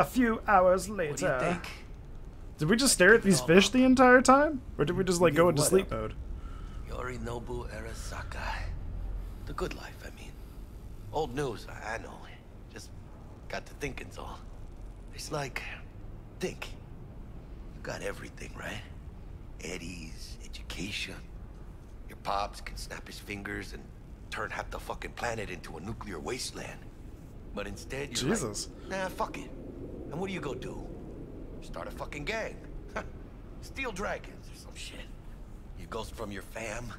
a few hours later. What do you think? Did we just stare at these fish the entire time? Or did we just like go into sleep mode? Yorinobu Arasaka. The good life, I mean. Old news, I know. Just got to thinking's all. It's like, think. You got everything, right? Eddie's, education. Your pops can snap his fingers and turn half the fucking planet into a nuclear wasteland. But instead, you're like, nah, fuck it. And what do you go do? Start a fucking gang. Steel Dragons or some shit. You go from your fam,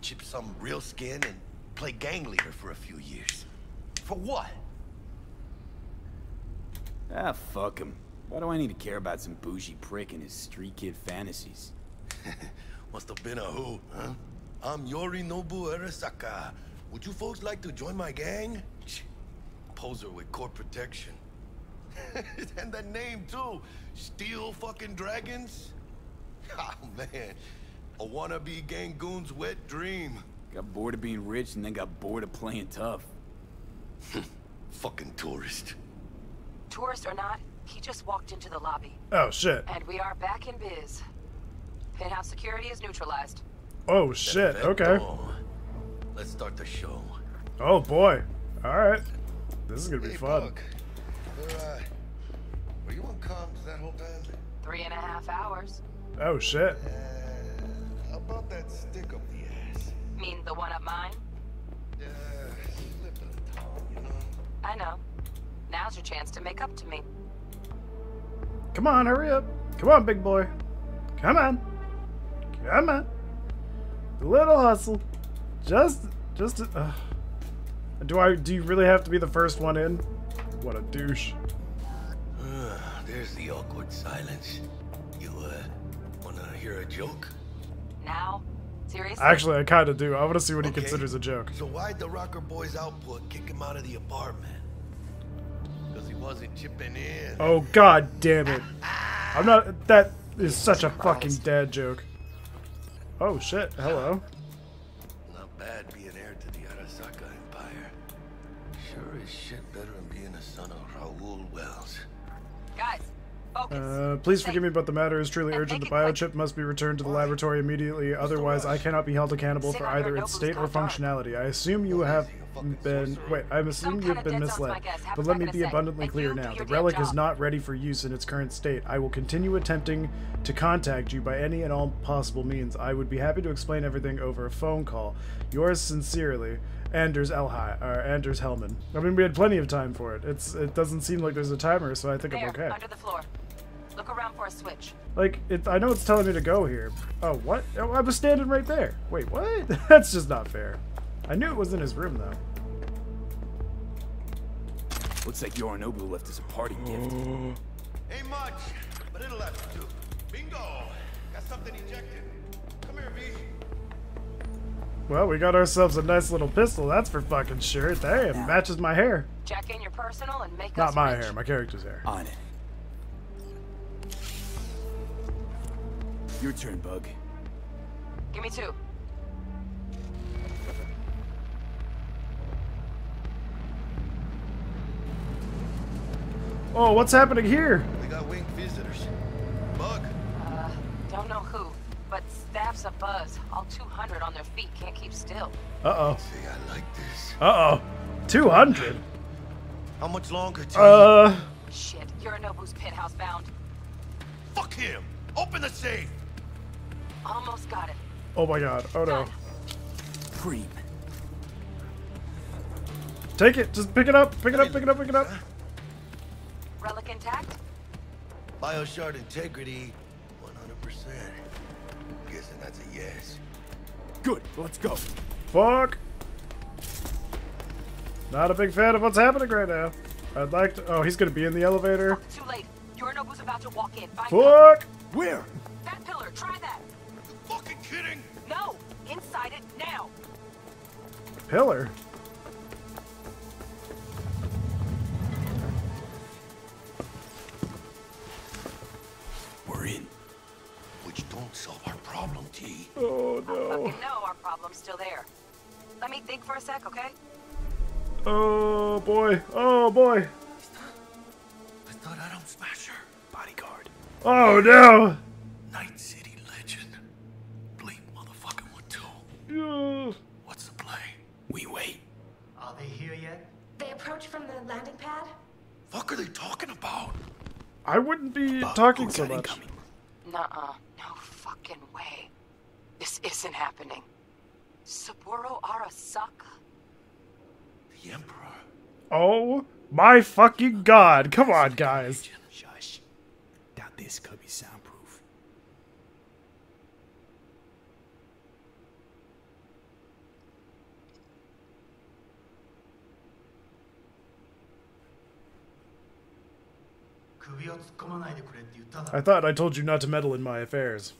chip some real skin, and play gang leader for a few years. For what? Ah, fuck him. Why do I need to care about some bougie prick and his street kid fantasies? Must have been a who, huh? I'm Yorinobu Arasaka. Would you folks like to join my gang? Poser with court protection. And that name, too. Steel fucking Dragons? Oh, man. A wannabe gang goon's wet dream. Got bored of being rich and then got bored of playing tough. Fucking tourist. Tourist or not, he just walked into the lobby. Oh, shit. And we are back in biz. Penthouse security is neutralized. Oh, shit. Okay. Let's start the show. Oh, boy. All right. This is going to be fun. Were you on comms that whole time? 3.5 hours. Oh, shit. How about that stick up the ass? Mean the one up mine? Yeah, slip of the tongue, you know? I know. Now's your chance to make up to me. Come on, hurry up. Come on, big boy. Come on. Come on. A little hustle. Just do you really have to be the first one in? What a douche. There's the awkward silence. You wanna hear a joke? Now? Seriously? Actually, I kinda do. I wanna see what he considers a joke. So why'd the Rocker Boy's output kick him out of the apartment? Because he wasn't chipping in. Oh, god damn it. I'm not that is such a fucking dad joke. Oh shit, hello. Not bad being heir to the Arasaka Empire. Sure is shit better than being a son of Raoul Wells. Guys, focus. Please forgive me, but the matter is truly urgent. The biochip must be returned to the laboratory immediately, otherwise I cannot be held accountable for either its state or functionality. I assume you have been I'm assuming you've been misled, but let me be abundantly clear now. The relic is not ready for use in its current state. I will continue attempting to contact you by any and all possible means. I would be happy to explain everything over a phone call. Yours sincerely, Anders Hellman. I mean, we had plenty of time for it. It doesn't seem like there's a timer, so I think I'm okay. Under the floor. Look around for a switch. Like, I know it's telling me to go here. Oh, what? Oh, I was standing right there. Wait, what? That's just not fair. I knew it was in his room, though. Looks like Yorinobu left us a party gift. Ain't much, but it'll have to do. Bingo! Got something ejected. Come here, V. Well, we got ourselves a nice little pistol, that's for fucking sure. Damn, matches my hair. Jack in your personal and make us rich. Not my hair, my character's hair. On it. Your turn, Bug. Give me two. Oh, what's happening here? We got winged visitors. Bug. Don't know who, but staff's a buzz. All 200 on their feet can't keep still. Uh-oh. See, I like this. Uh-oh. 200? How much longer till you? Shit, Yorinobu's penthouse bound. Fuck him! Open the safe! Almost got it. Oh my god. Oh no. Creep. Take it. Just pick it up. Pick it up. Pick it up. Pick it up. Relic intact? Bioshard integrity 100%. Guessing that's a yes. Good, let's go. Fuck. Not a big fan of what's happening right now. I'd like to. Oh, he's gonna be in the elevator. Fuck, too late. Yorinobu's about to walk in. Bye. Fuck. Where? That pillar, try that. Are you fucking kidding? No, inside it now. Pillar? Solve our problem, T. Oh no. I fucking know our problem's still there. Let me think for a sec, okay? Oh boy. Oh boy. Sun Smasher. Bodyguard. Oh no! Night City legend. Bleep motherfucking one too. Yeah. What's the play? We wait. Are they here yet? They approach from the landing pad. Fuck are they talking about? I wouldn't be talking so much. Nuh-uh. No fucking way. This isn't happening. Saburo Arasaka. The Emperor. Oh my fucking god. Come on, guys. Shush. Doubt this could be soundproof. I thought I told you not to meddle in my affairs.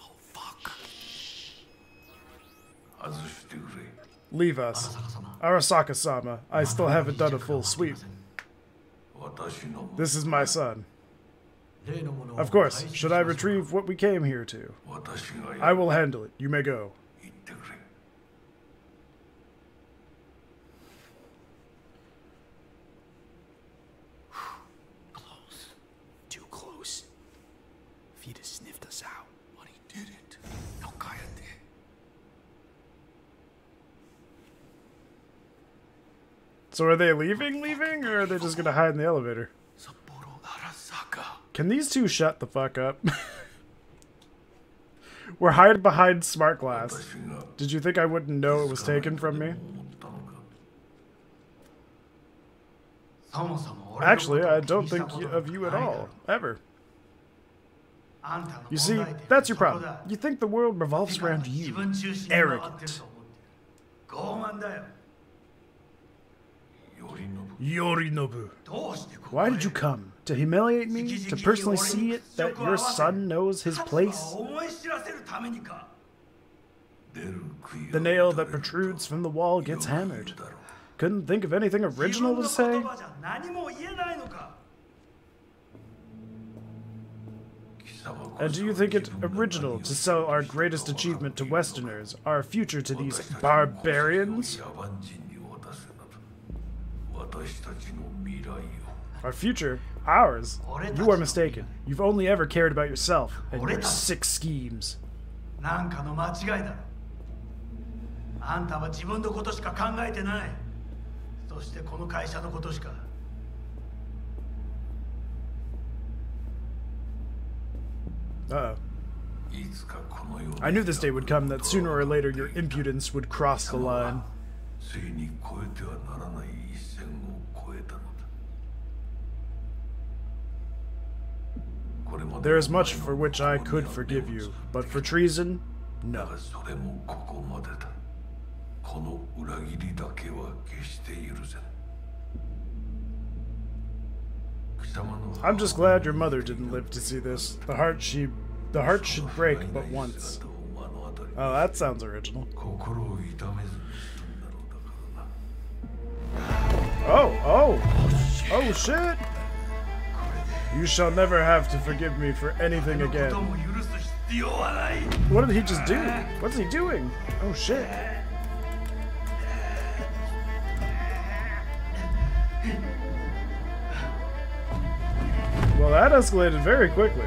Oh, fuck. Leave us. Arasaka-sama, I still haven't done a full sweep. This is my son. Of course, should I retrieve what we came here to? I will handle it. You may go. Close. Too close. Fetus sniffed us out. But he didn't. No Kaya did. So are they leaving, or are they just gonna hide in the elevator? Can these two shut the fuck up? We're hiding behind smart glass. Did you think I wouldn't know it was taken from me? Actually, I don't think of you at all. Ever. You see, that's your problem. You think the world revolves around you. Arrogant. Yorinobu, why did you come? To humiliate me? To personally see it that your son knows his place? The nail that protrudes from the wall gets hammered. Couldn't think of anything original to say? And do you think it original to sell our greatest achievement to Westerners, our future to these barbarians? Our future? Ours? You are mistaken. You've only ever cared about yourself and your sick schemes. Uh-oh. I knew this day would come, that sooner or later your impudence would cross the line. There is much for which I could forgive you, but for treason, no. I'm just glad your mother didn't live to see this. The heart should break but once. Oh, that sounds original. Oh shit! You shall never have to forgive me for anything again. What did he just do? What's he doing? Oh shit. Well, that escalated very quickly.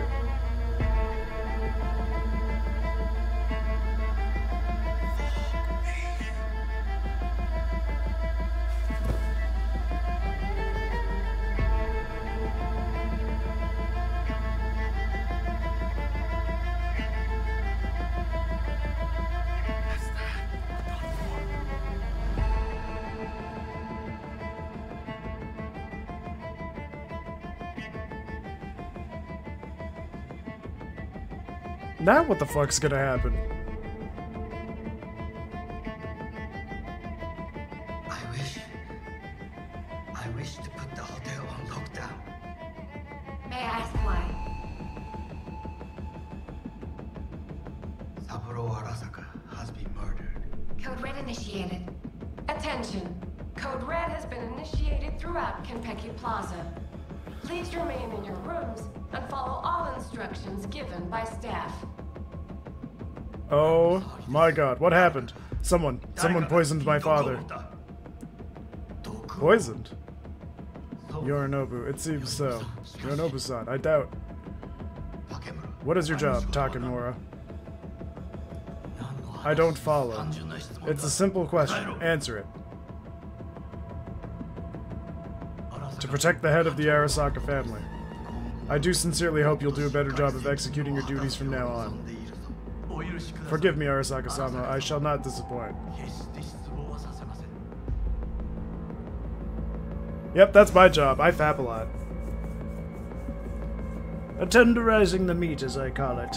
Now what the fuck's gonna happen? I wish to put the hotel on lockdown. May I ask why? Saburo Arasaka has been murdered. Code Red initiated. Attention. Code Red has been initiated throughout Kenpeki Plaza. Please remain in your rooms and follow all instructions given by staff. Oh my god, what happened? Someone poisoned my father. Poisoned? Yorinobu, it seems so. Yorinobu-san, I doubt. What is your job, Takemura? I don't follow. It's a simple question. Answer it. To protect the head of the Arasaka family. I do sincerely hope you'll do a better job of executing your duties from now on. Forgive me, Arasaka-sama. I shall not disappoint. Yep, that's my job. I fap a lot. A tenderizing the meat, as I call it.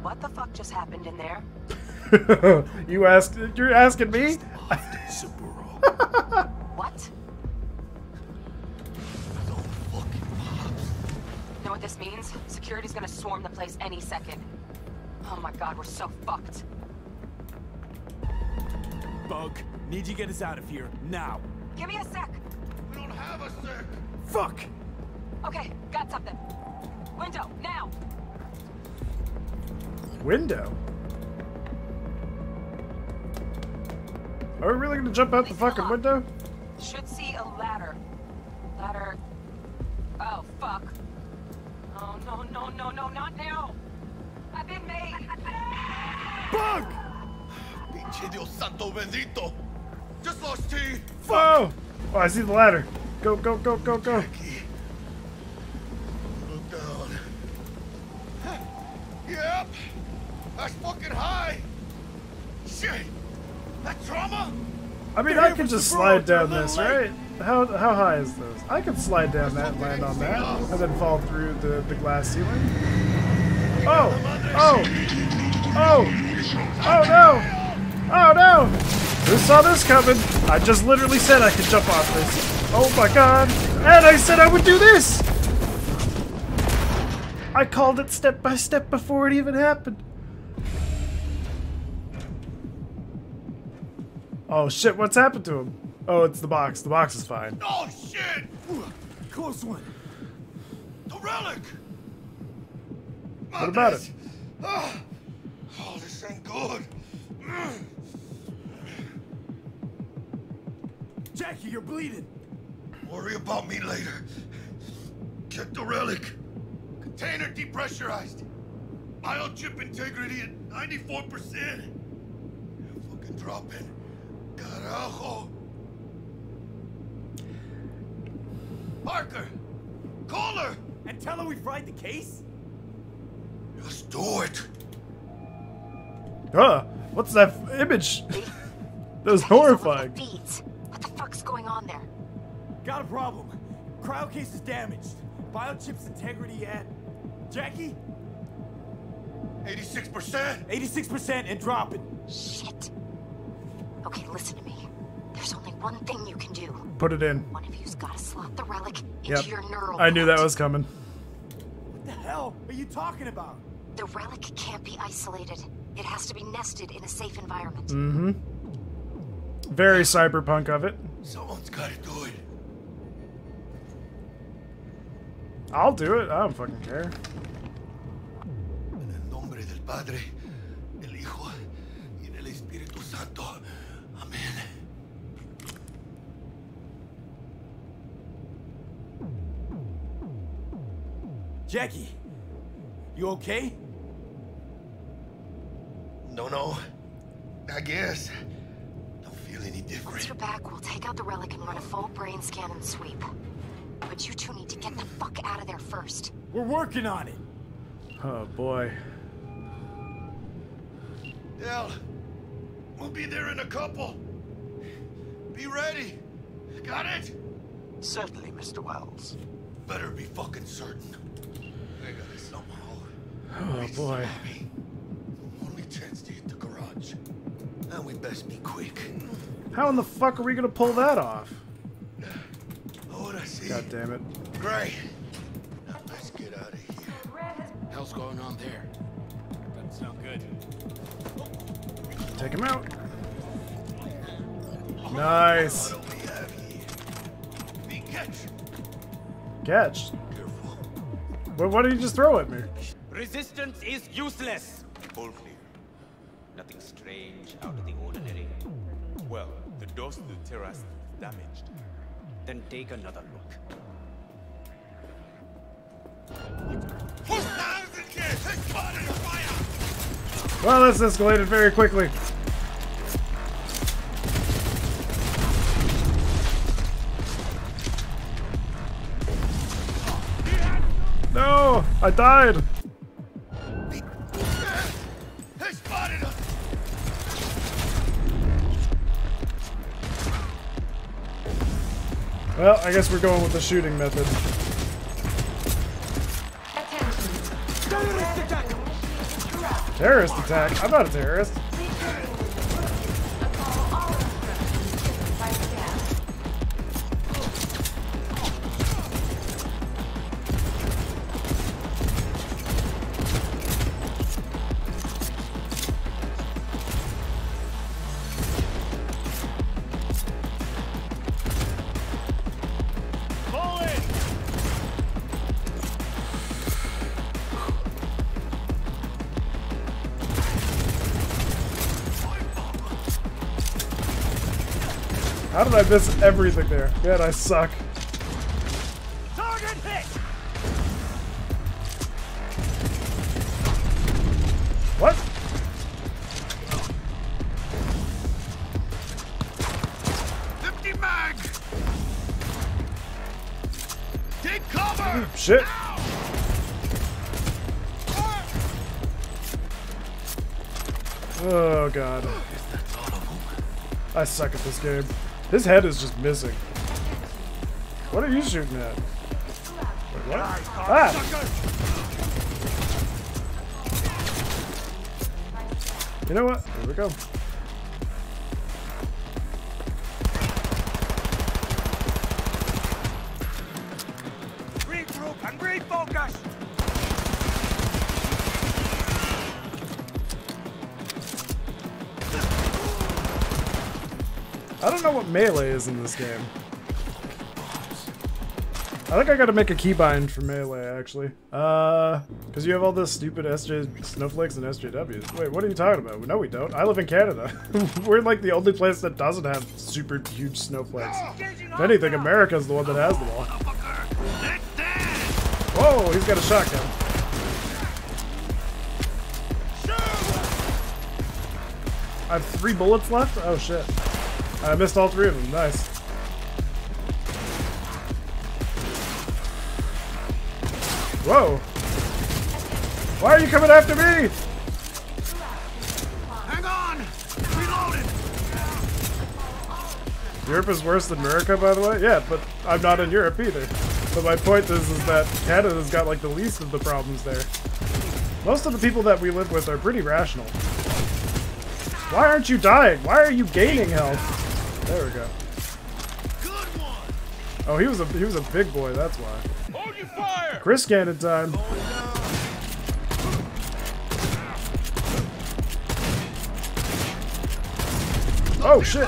What the fuck just happened in there? You're asking me? What? Know what this means? Security's gonna swarm the place any second. Oh my god, we're so fucked. Bug, need you to get us out of here now. Give me a sec. We don't have a sec. Fuck. Okay, got something. Window now. Window. Are we really gonna jump out the fucking window? Should see a ladder. Ladder. Oh fuck. Oh no no no no not now. I've been made. Bug. Dios santo bendito! Just lost T! Whoa! Oh, I see the ladder. Go, go, go, go, go. Look down. Yep! That's fucking high! Shit! That trauma! I mean, I can just slide down this, right? How high is this? I can slide down that and land on that, and then fall through the glass ceiling. Oh! Oh! Oh! Oh no! Oh no! Who saw this coming? I just literally said I could jump off this. Oh my god! And I said I would do this! I called it step by step before it even happened. Oh shit, what's happened to him? Oh, it's the box. The box is fine. Oh shit! Close one. The relic! What about it? Oh, this ain't good. Jackie, you're bleeding. Worry about me later. Get the relic. Container depressurized. Biochip integrity at 94%. Fucking drop in. Carajo. Parker, call her. And tell her we fried the case? Just do it. Huh? What's that image? That was horrifying. What the fuck's going on there? Got a problem. Cryo case is damaged. Biochip's integrity at... Jackie? 86%? 86% and dropping. Shit. Okay, listen to me. There's only one thing you can do. Put it in. One of you's gotta slot the relic into your neural. I knew that was coming. What the hell are you talking about? The relic can't be isolated. It has to be nested in a safe environment. Mm-hmm. Very cyberpunk of it. Someone's gotta do it. I'll do it. I don't fucking care. En el nombre del Padre, del Hijo, y del Espíritu Santo. Amen. Jackie, you okay? No, I guess. Don't feel any different. Once you're back, we'll take out the relic and run a full brain scan and sweep. But you two need to get the fuck out of there first. We're working on it. Oh boy. Dell, we'll be there in a couple. Be ready. Got it? Certainly, Mr. Wells. Better be fucking certain. I got it somehow. Oh boy. Chance to hit the garage. Now we best be quick. How in the fuck are we gonna pull that off? God damn it. Great. Now let's get out of here. What the hell's going on there? That's not good. Take him out. Nice. Catch. Careful. Why did you just throw at me? Resistance is useless. Nothing strange out of the ordinary. doors to the terrace damaged. Then take another look. Well, this escalated very quickly. No! I died! Well, I guess we're going with the shooting method. Terrorist attack? I'm not a terrorist. How did I miss everything there? Man, I suck. Target hit. What? Empty mag. Take cover. Shit. Now. Oh god. I suck at this game. His head is just missing. What are you shooting at? Wait, what? Ah! You know what? Here we go. Regroup and refocus. I don't know what melee is in this game. I think I gotta make a keybind for melee, actually. Because you have all this stupid SJ snowflakes and SJWs. Wait, what are you talking about? No, we don't. I live in Canada. We're like the only place that doesn't have super huge snowflakes. If anything, America's the one that has them all. Whoa, he's got a shotgun. I have 3 bullets left? Oh, shit. I missed all 3 of them. Nice. Whoa! Why are you coming after me? Hang on! Reloaded. Europe is worse than America, by the way. Yeah, but I'm not in Europe either. But my point is that Canada's got like the least of the problems there. Most of the people that we live with are pretty rational. Why aren't you dying? Why are you gaining health? There we go. Good one. Oh, he was a big boy. That's why. Hold your fire. Chris cannon time. Oh shit!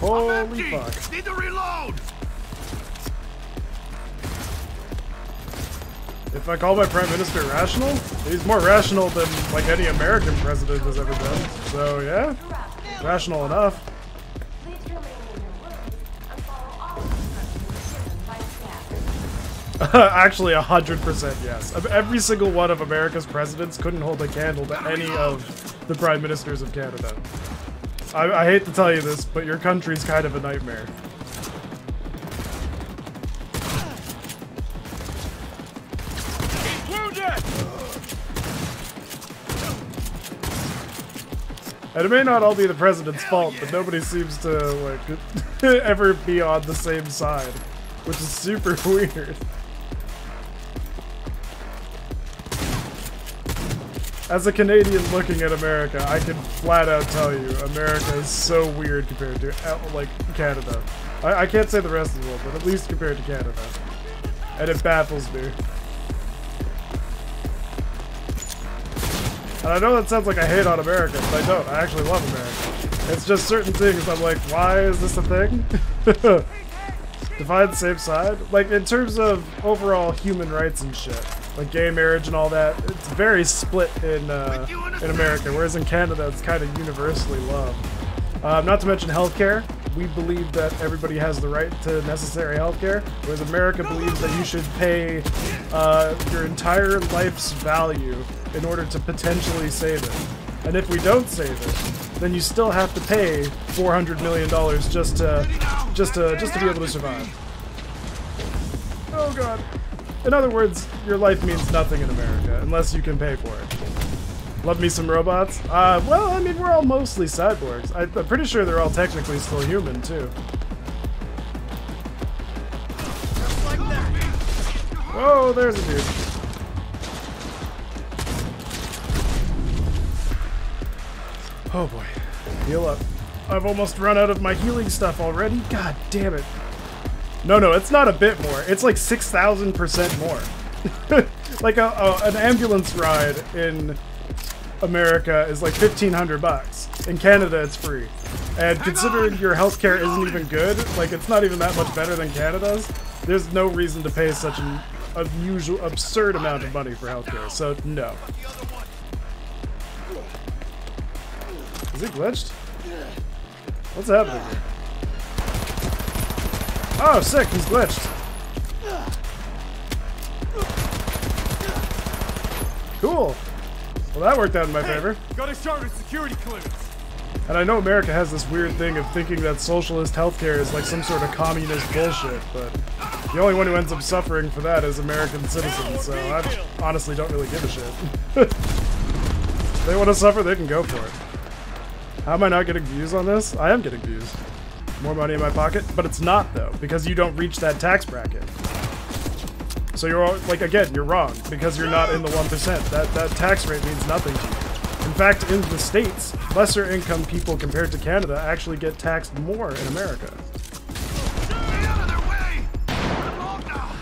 Holy fuck! Need to reload. If I call my Prime Minister rational, he's more rational than, like, any American president has ever been. So, yeah, rational enough. Actually, 100% yes. Every single one of America's presidents couldn't hold a candle to any of the Prime Ministers of Canada. I hate to tell you this, but your country's kind of a nightmare. And it may not all be the president's fault, but nobody seems to, like, ever be on the same side, which is super weird. As a Canadian looking at America, I can flat out tell you, America is so weird compared to, like, Canada. I can't say the rest of the world, but at least compared to Canada. And it baffles me. And I know that sounds like I hate on America, but I don't. I actually love America. It's just certain things I'm like, why is this a thing? Define the safe side? Like, in terms of overall human rights and shit, like gay marriage and all that, it's very split in America, whereas in Canada it's kind of universally loved. Not to mention healthcare. We believe that everybody has the right to necessary healthcare, whereas America believes that you should pay your entire life's value in order to potentially save it. And if we don't save it, then you still have to pay $400 million just to be able to survive. Oh God. In other words, your life means nothing in America unless you can pay for it. Love me some robots? Well, I mean, we're all mostly cyborgs. I'm pretty sure they're all technically still human, too. Just like that. Whoa, there's a dude. Oh boy. Heal up. I've almost run out of my healing stuff already. God damn it. No, no, it's not a bit more. It's like 6,000% more. Like an ambulance ride in America is like $1,500 bucks. In Canada it's free. And considering your healthcare isn't even good, like it's not even that much better than Canada's, there's no reason to pay such an unusual, absurd amount of money for healthcare. So no. Is he glitched? What's happening here? Oh, sick, he's glitched. Cool. Well, that worked out in my favor. Got a shorter security clearance. And I know America has this weird thing of thinking that socialist healthcare is like some sort of communist bullshit, but the only one who ends up suffering for that is American citizens, so I honestly don't really give a shit. If they want to suffer, they can go for it. How am I not getting views on this? I am getting views. More money in my pocket, but it's not, though, because you don't reach that tax bracket. So you're all, like, again, you're wrong, because you're not in the 1%. That tax rate means nothing to you. In fact, in the States, lesser income people compared to Canada actually get taxed more in America. Get out of their way! I'm long now.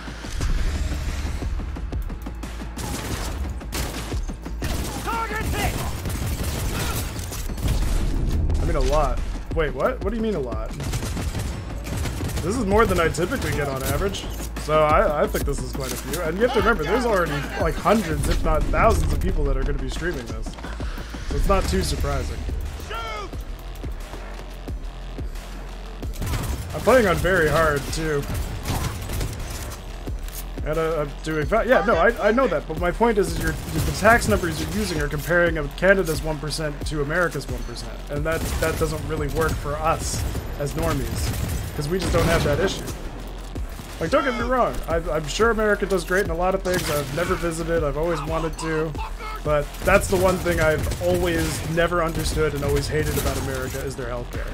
Target hit! I mean a lot. Wait, what? What do you mean a lot? This is more than I typically get on average. So I think this is quite a few, and you have to remember there's already like hundreds, if not thousands, of people that are going to be streaming this, so it's not too surprising. I'm playing on very hard too, and I'm doing fine. Yeah, no, I know that, but my point is the tax numbers you're using are comparing Canada's 1% to America's 1%, and that doesn't really work for us as normies, because we just don't have that issue. Like, don't get me wrong, I'm sure America does great in a lot of things. I've never visited, I've always wanted to, but that's the one thing I've always never understood and always hated about America is their healthcare.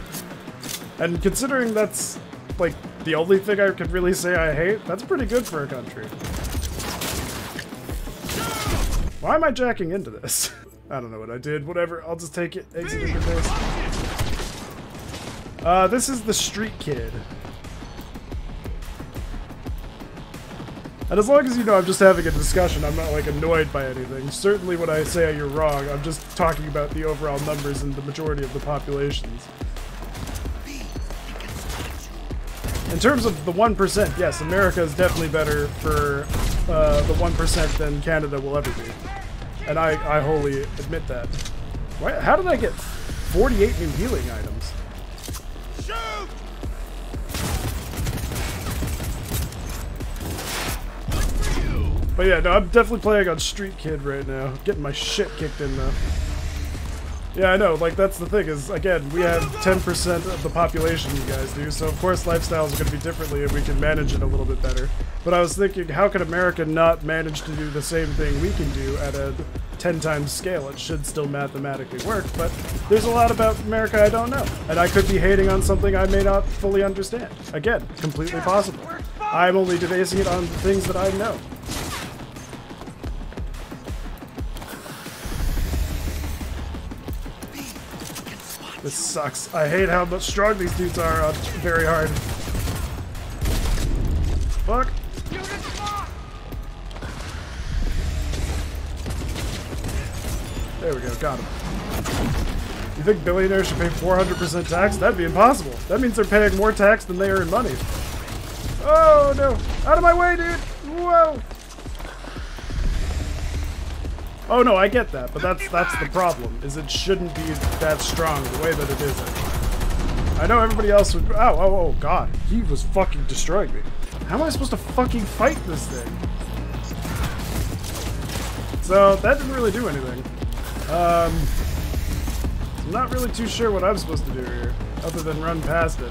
And considering that's, like, the only thing I could really say I hate, that's pretty good for a country. Why am I jacking into this? I don't know what I did, whatever, I'll just take it, exit into this. This is the Street Kid. And as long as you know I'm just having a discussion, I'm not, like, annoyed by anything. Certainly when I say you're wrong, I'm just talking about the overall numbers and the majority of the populations. In terms of the 1%, yes, America is definitely better for the 1% than Canada will ever be. And I wholly admit that. Why, how did I get 48 new healing items? Shoot! But yeah, no, I'm definitely playing on Street Kid right now. Getting my shit kicked in though. Yeah, I know, like that's the thing is, again, we have 10% of the population you guys do, so of course lifestyles are going to be differently and we can manage it a little bit better. But I was thinking, how could America not manage to do the same thing we can do at a 10 times scale? It should still mathematically work, but there's a lot about America I don't know. And I could be hating on something I may not fully understand. Again, completely possible. I'm only debasing it on the things that I know. This sucks. I hate how much strong these dudes are on very hard. Fuck. There we go, got him. You think billionaires should pay 400% tax? That'd be impossible. That means they're paying more tax than they earn money. Oh no! Out of my way, dude! Whoa! Oh no, I get that, but that's the problem. Is it shouldn't be that strong the way that it is. I know everybody else would. Oh, oh, oh, God! He was fucking destroying me. How am I supposed to fucking fight this thing? So that didn't really do anything. I'm not really too sure what I'm supposed to do here, other than run past it.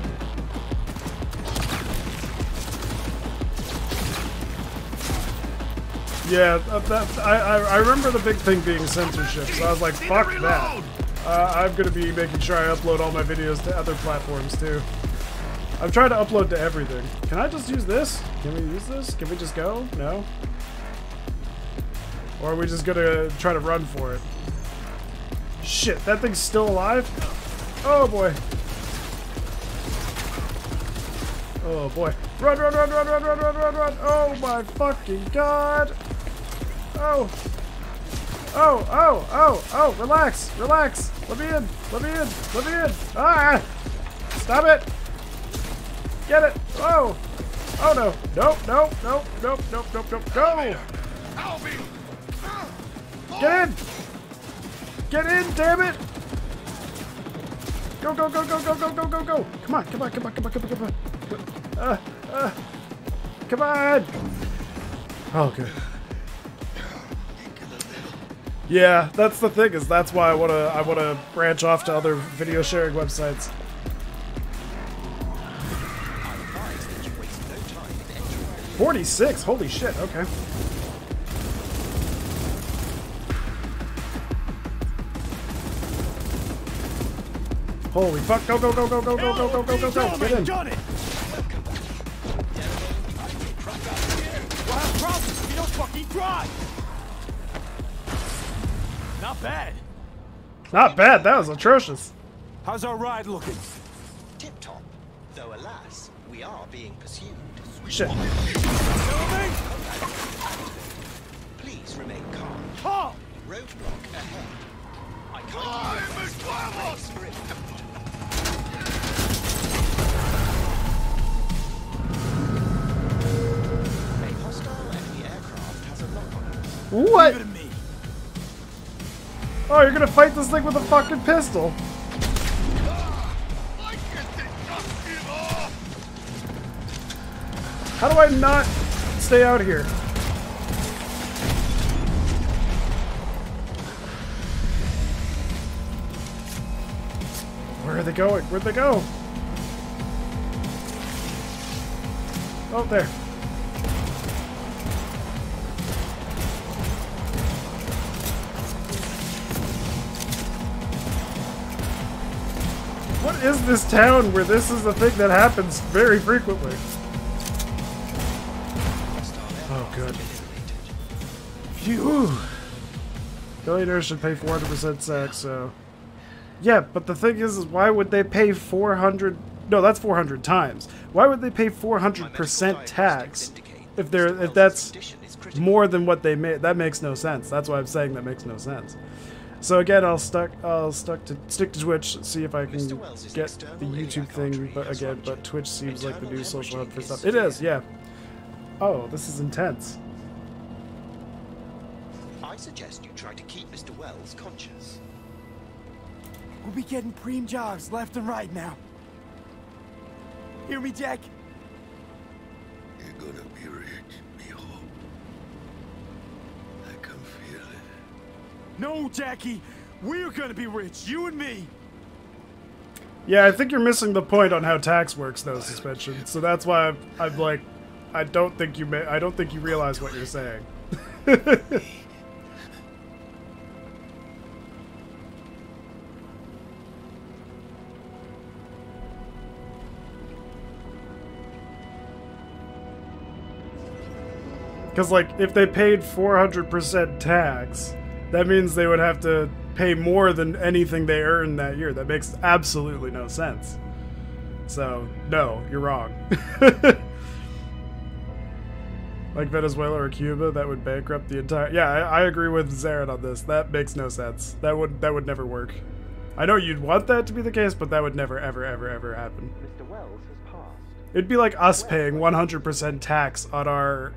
Yeah, I remember the big thing being censorship, so I was like, fuck that. I'm going to be making sure I upload all my videos to other platforms, too. I've tried to upload to everything. Can I just use this? Can we use this? Can we just go? No? Or are we just going to try to run for it? Shit, that thing's still alive? Oh, boy. Oh, boy. Run, run, run, run, run, run, run, run, run! Oh, my fucking God! Oh! Oh, oh, oh, oh! Relax! Relax! Let me in! Let me in! Let me in! Ah! Stop it! Get it! Oh! Oh no! Nope! Nope! Nope! Nope! Nope! Nope! Nope! Go! Get in! Get in! Damn it! Go! Go! Go! Go! Go! Go! Go! Go! Go! Come on! Come on! Come on! Come on! Come on! Come on! Come on! Oh, good. Yeah, that's the thing, is that's why I wanna branch off to other video sharing websites. I advise that you waste no time with entering. 46, holy shit, okay. Holy fuck, go go go go go go go go go go go, get in. We'll have problems if you don't fucking drive! Not bad. Not bad. That was atrocious. How's our ride looking? Tip top. Though alas, we are being pursued. Shit. Please remain calm. Calm. Roadblock ahead. I can't. A hostile enemy aircraft has a lock on us. What? Oh, you're gonna fight this thing with a fucking pistol! How do I not stay out here? Where are they going? Where'd they go? Oh, there. What is this town where this is a thing that happens very frequently? Oh, good. Phew. Billionaires should pay 400% tax, so... Yeah, but the thing is why would they pay 400... No, that's 400 times. Why would they pay 400% tax if that's more than what they made? That makes no sense. That's why I'm saying that makes no sense. So again, I'll stick to Twitch, see if I can get the YouTube thing, but again, but Twitch seems like the new social hub for stuff. It is, yeah. Oh, this is intense. I suggest you try to keep Mr. Wells conscious. We'll be getting preem jobs left and right now. Hear me, Jack? You're gonna be rich. No, Jackie! We're gonna be rich, you and me! Yeah, I think you're missing the point on how tax works, though, Suspension. So that's why I'm like, I don't think you realize what you're saying. Because, like, if they paid 400% tax... That means they would have to pay more than anything they earned that year. That makes absolutely no sense. So, no, you're wrong. Like Venezuela or Cuba, that would bankrupt the entire... Yeah, I agree with Zarin on this. That makes no sense. That would never work. I know you'd want that to be the case, but that would never, ever, ever, ever happen. Mr. Wells has passed. It'd be like us paying 100% tax on our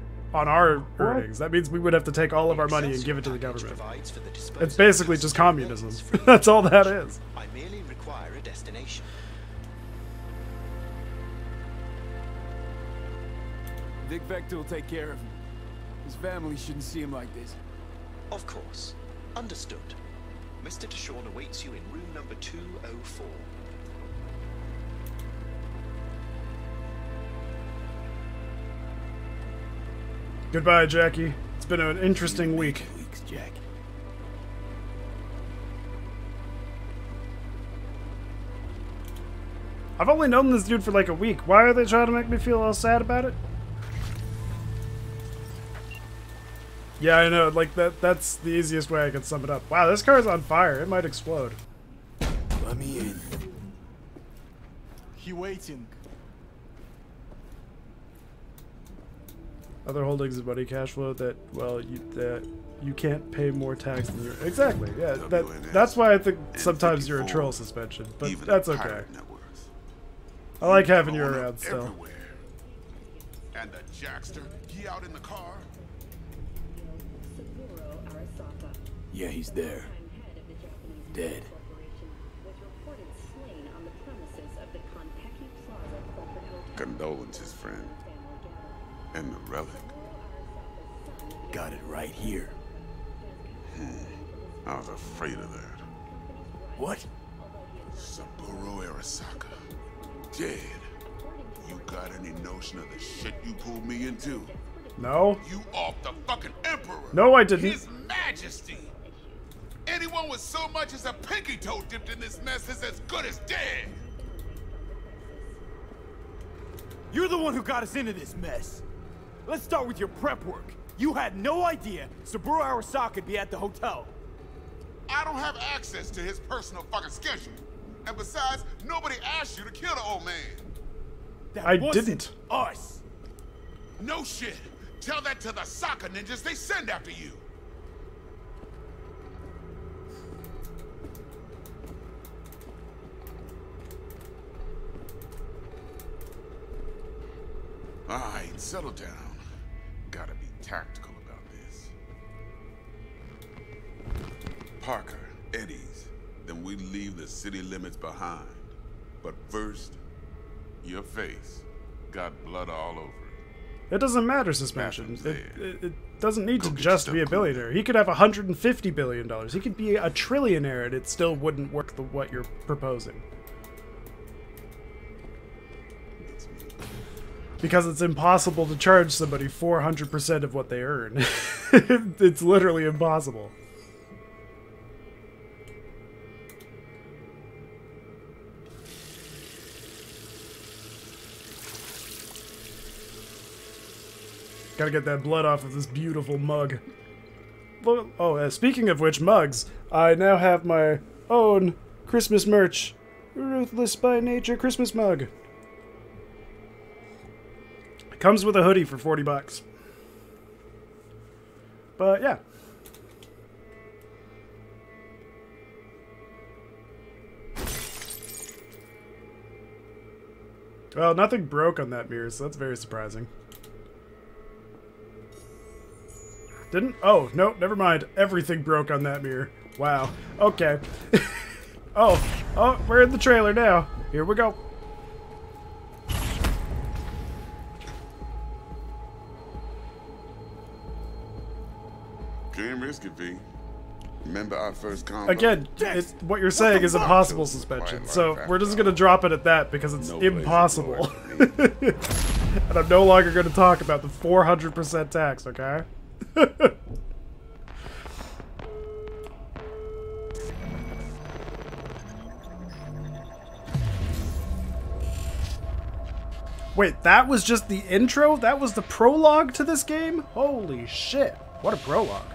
earnings. That means we would have to take all of our money and give it to the government. It's basically just communism. That's all that is. I merely require a destination. Dick Vector will take care of him. His family shouldn't see him like this. Of course. Understood. Mr. Deshawn awaits you in room number 204. Goodbye, Jackie. It's been an interesting week. Jack. I've only known this dude for like a week. Why are they trying to make me feel all sad about it? Yeah, I know. Like that's the easiest way I can sum it up. Wow, this car's on fire. It might explode. Let me in. He waiting. Other holdings of money cash flow that, well, you can't pay more tax than your... Exactly, yeah. That's why I think sometimes you're in troll suspension, but that's okay. I like having you around still. And the Jackster, he out in the car? Saburo Arasaka. Yeah, he's there. Dead. Condolences, friend. And the relic. Got it right here. I was afraid of that. What? Saburo Arasaka. Dead. You got any notion of the shit you pulled me into? No. You off the fucking emperor. No, I didn't. His Majesty. Anyone with so much as a pinky toe dipped in this mess is as good as dead. You're the one who got us into this mess. Let's start with your prep work. You had no idea Saburo Arasaka could be at the hotel. I don't have access to his personal fucking schedule. And besides, nobody asked you to kill the old man. I didn't. Us. No shit. Tell that to the Saka ninjas they send after you. All right, settle down. Gotta be tactical about this. Parker, Eddie's. Then we leave the city limits behind. But first, your face got blood all over it. It doesn't matter, Suspension. It doesn't need to just be a billionaire. He could have $150 billion. He could be a trillionaire and it still wouldn't work the what you're proposing. Because it's impossible to charge somebody 400% of what they earn. It's literally impossible. Gotta get that blood off of this beautiful mug. Oh, speaking of which, mugs, I now have my own Christmas merch. Ruthless by Nature Christmas mug. Comes with a hoodie for 40 bucks. But yeah. Well, nothing broke on that mirror, so that's very surprising. Didn't? Oh, no, never mind. Everything broke on that mirror. Wow. Okay. Oh, we're in the trailer now. Here we go. Can't risk it, V. Remember our first combo? Again, what you're saying is impossible suspension, so we're just going to drop it at that because it's impossible. And I'm no longer going to talk about the 400% tax, okay? Wait, that was just the intro? That was the prologue to this game? Holy shit, what a prologue.